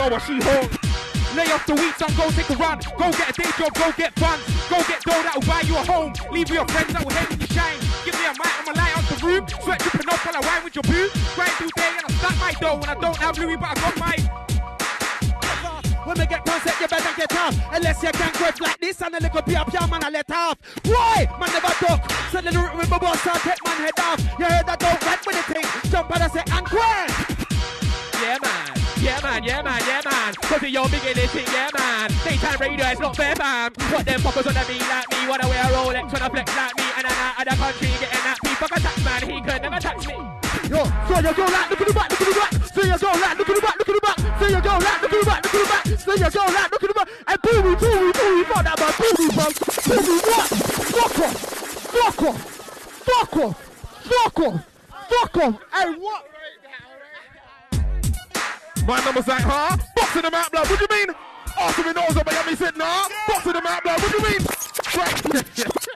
While she home. Lay off the weed, don't go take a run. Go get a day job, go get fun. Go get dough, that'll buy you a home. Leave your friends, that'll help you shine. Give me a mic, I'ma light up the room. Sweat dripping off while I wine with your boo. Grind all day and I stack my dough. And I don't have Louis, but I got my... When we get concept, you better get off. Unless you can't grip like this and a little pia-pia, man, I let off. Why? Man, never duck. So the root with my boss, I'll take man head off. You heard that dog right with the thing. Jump out and say, and quit. Yeah, man. Yeah, man. Yeah, man. Yeah, man. Cause we all beginning thing, yeah, man. Daytime radio is not fair, man. What them poppers wanna be like me. Wanna wear a Rolex, wanna flex like me. And I'm out of the country getting that beef. Fuck a tax man, he could never tax me. Yo, so you go like, look at the back, look at the back. So you go like, look at the back, look at the back. So you go like, look at the back, look at the back. So you go like, look at the back. And boo-wee, fuck that man, boo-wee, bro. Boo-wee, what? Fuck off. Fuck off. Fuck off. Fuck off. Fuck off. Hey, what? My mum was like, huh? Boxing them out, blood, what do you mean? Asking me nose up, but he said, nah. Boxing them out, blood, what do you mean? Right.